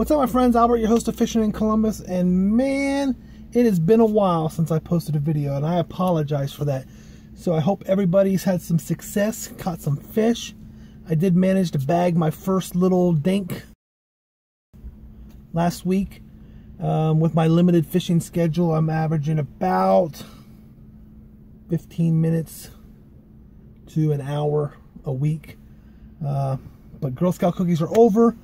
What's up, my friends? Albert, your host of Fishing in Columbus, and man, it has been a while since I posted a video, and I apologize for that. So I hope everybody's had some success, caught some fish. I did manage to bag my first little dink last week. With my limited fishing schedule, I'm averaging about 15 minutes to an hour a week. But Girl Scout cookies are over.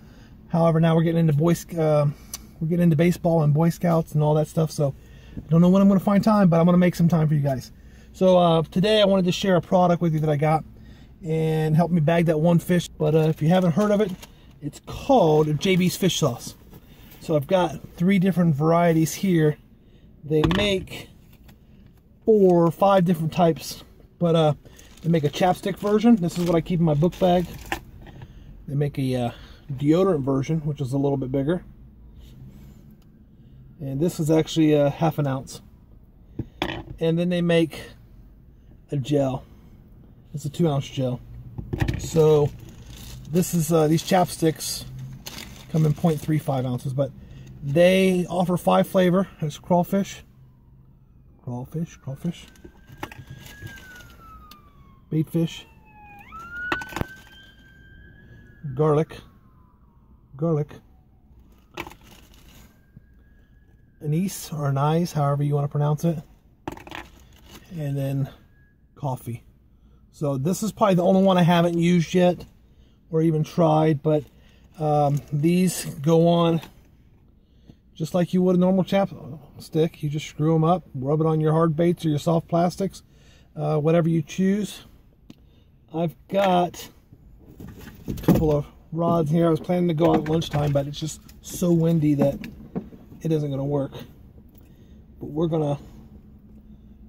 However, now we're getting into baseball and Boy Scouts and all that stuff. So I don't know when I'm going to find time, but I'm going to make some time for you guys. So today I wanted to share a product with you that I got and help me bag that one fish. But if you haven't heard of it, it's called JB's Fish Sauce. So I've got three different varieties here. They make 4 or 5 different types, but they make a chapstick version. This is what I keep in my book bag. They make a deodorant version, which is a little bit bigger, and this is actually a half an ounce. And then they make a gel. It's a 2-ounce gel. So this is these chapsticks come in 0.35 ounces, but they offer 5 flavor. There's crawfish, crawfish, crawfish, baitfish, garlic, garlic, anise or anise, however you want to pronounce it, and then coffee. So this is probably the only one I haven't used yet or even tried, but these go on just like you would a normal chapstick. You just screw them up, rub it on your hard baits or your soft plastics, whatever you choose. I've got a couple of rods here. I was planning to go out at lunchtime, but it's just so windy that it isn't going to work. But we're going to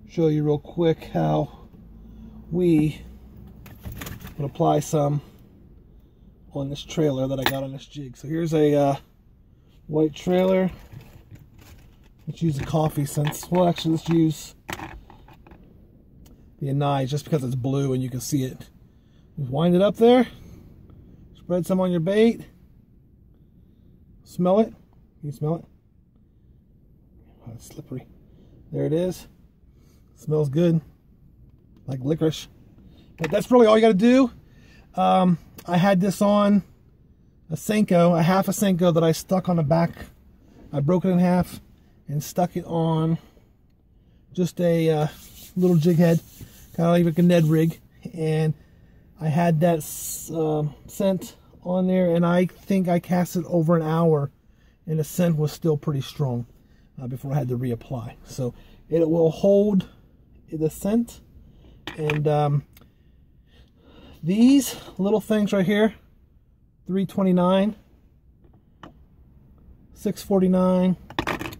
show you real quick how we can apply some on this trailer that I got on this jig. So here's a white trailer. Let's use the coffee since, well, actually let's use the anise just because it's blue and you can see it. Just wind it up there. Spread some on your bait. Smell it. Can you smell it? Oh, it's slippery. There it is. It smells good, like licorice. But that's really all you got to do. I had this on a Senko, a half a Senko that I stuck on the back. I broke it in half and stuck it on just a little jig head, kind of like a Ned rig, and I had that scent on there, and I think I cast it over an hour and the scent was still pretty strong before I had to reapply. So it will hold the scent, and these little things right here, $3.29, $6.49,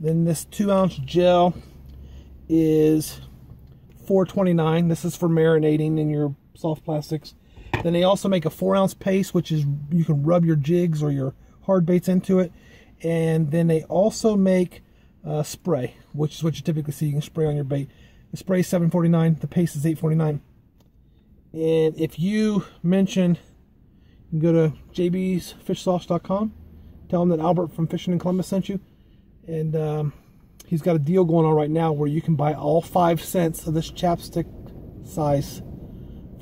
then this 2-ounce gel is $4.29. This is for marinating in your soft plastics. Then they also make a 4-ounce paste, which is you can rub your jigs or your hard baits into it. And then they also make spray, which is what you typically see. You can spray on your bait. The spray is $7.49. The paste is $8.49. And if you mention, you can go to jbsfishsauce.com, tell them that Albert from Fishing in Columbus sent you, and he's got a deal going on right now where you can buy all 5 cents of this chapstick size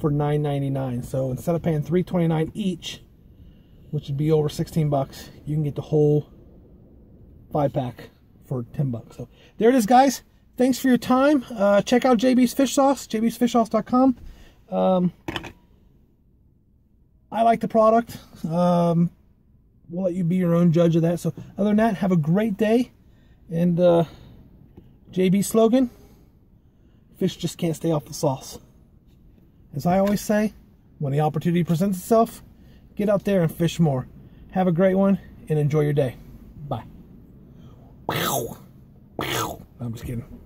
for $9.99. So instead of paying $3.29 each, which would be over 16 bucks, you can get the whole 5-pack for 10 bucks. So there it is, guys. Thanks for your time. Check out JB's Fish Sauce, jbsfishsauce.com. I like the product. We'll let you be your own judge of that. So other than that, have a great day. And JB's slogan, fish just can't stay off the sauce. As I always say, when the opportunity presents itself, get out there and fish more. Have a great one and enjoy your day. Bye. I'm just kidding.